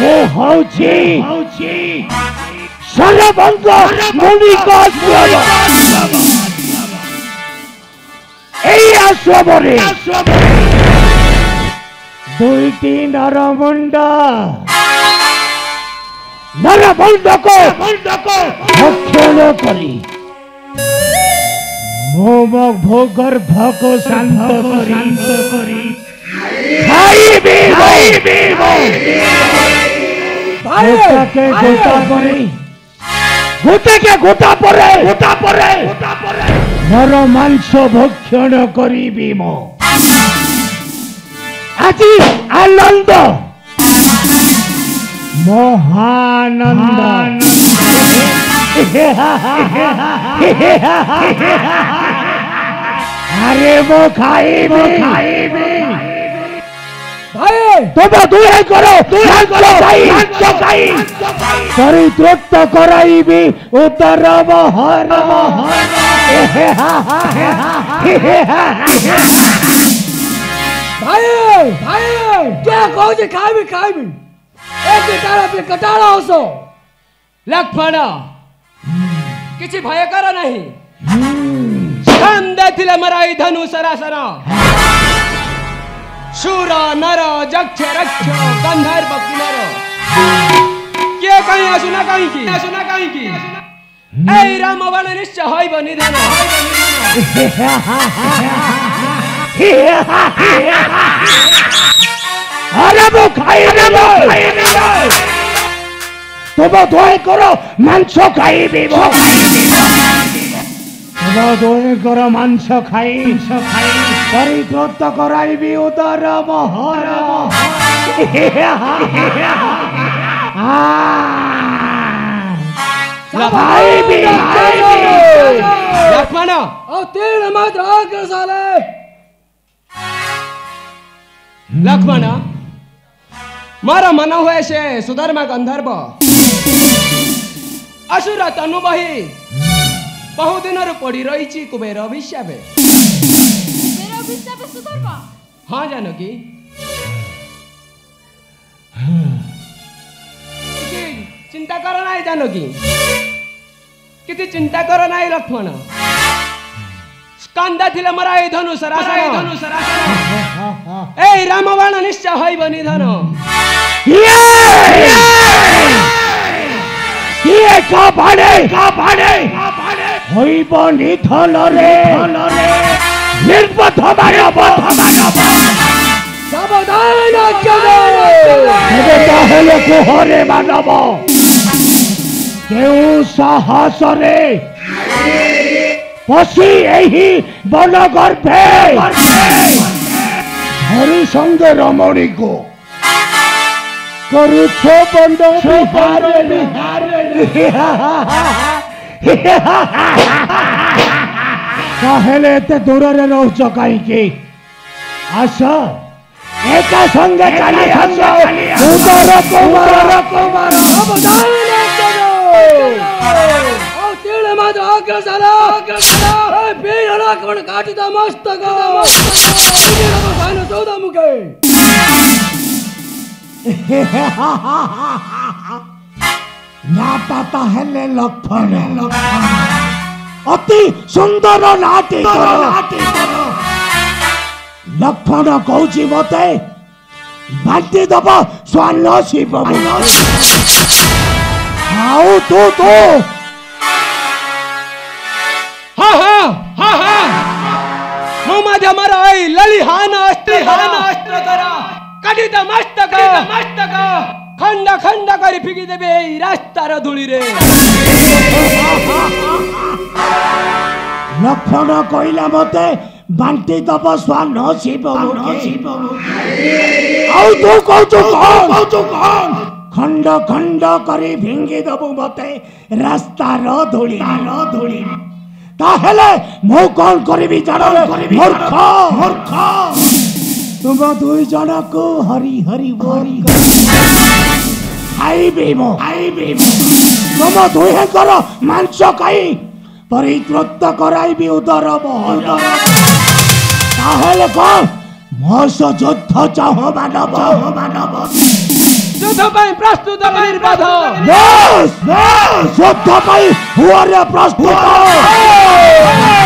দুইটি নরমুন্ডা নরবন্ধকো ভক্ষণ করি মোম ভোগর্ভকো শান্ত করি খাইবে গোটাকে গোটা পরে গোটাকে গোটা পরে গোটা পরে নর মাংস ভক্ষণ করিবি মো আজি আনন্দ मोहानंद अरे वो खाई भी तुम दूर करो सरी तृप्त कराई भी उतर बहर क्या कहो जी खाई भी अपने कटाड़ा होसो लखफाड़ा किसी भय कर नहीं छंदे मराई धनु सरासरा शूरा नर जक्ष रक्ष गंधर्व किनर के कहीं असुना कहीं की ऐ राम वाले निश्चय होई बनी धन अरे वो खाई ना तुम दुआ करो मांसो खाई करी तृप्त कराइबी उदर बहर लक्ष्मण और तीन मात्र आकर साले लक्ष्मण मारा मना हुए से सुधर्मा गंधर्व असुर तनु बही बहुत दिन पड़ी रही कुबेर अभिशापे हाँ जानकी चिंता कर ना जानकी किसी चिंता कर ना लक्ष्मण कांदा थिले मराई धनु सरासरा ए रामबाण निश्चय होई बनी धन ये का भाडे होई बनी धन रे निर्बध बारे सबदान चले हे ताहले कोहरे मानव केउ साहस रे पशी यही बन गर्भे हरि संगे रमणी को करू छो बंद कहले एत दूर रे रहुच कहीं आस एक संगे चली कुमार अति सुंदर नाटी लक्षण कौ मत बाटी दब स्वर्ण शिव तू मराई ललिहान अस्त्र करा कटित मस्तका खंडा करी फिकी देबे रास्तार धूली रे लक्षण कइला मते बांटी दब स्वान शिव खंडा करी भिंगी दबु मते रास्तार धूली ताहले मो कौन करिबी जानो मूर्खा तुम दुई जना को हरी बोरी आई बेमो तुम दुहे करो मांस खाई परिकृत कराइबी उदर मोहन ताहेले को मोस युद्ध चाह मानव मानव युद्ध पई प्रस्तुत निर्बाध यस यस युद्ध पई हुआरे प्रस्तुत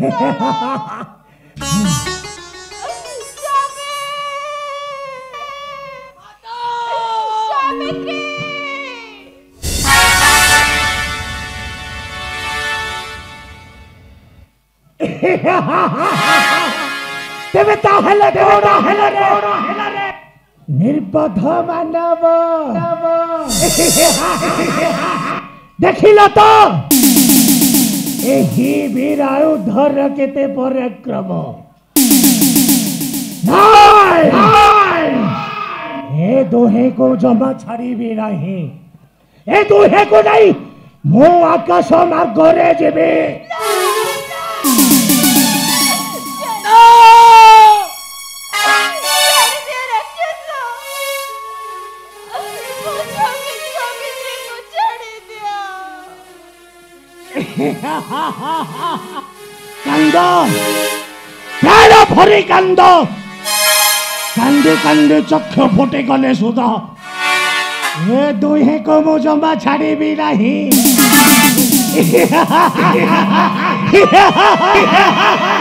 निर्बध मानव देखिल तो एही वीरायुधर केते पराक्रम ए दोहे को जमा छाड़बी नहीं ए दोहे को नहीं मो आकाश मार्ग रे जेबे प्राण भरी कांद कांदी कांदी चक्षु फुटे गले सुधा ये दुहे को मु जमा छाड़बी नहीं।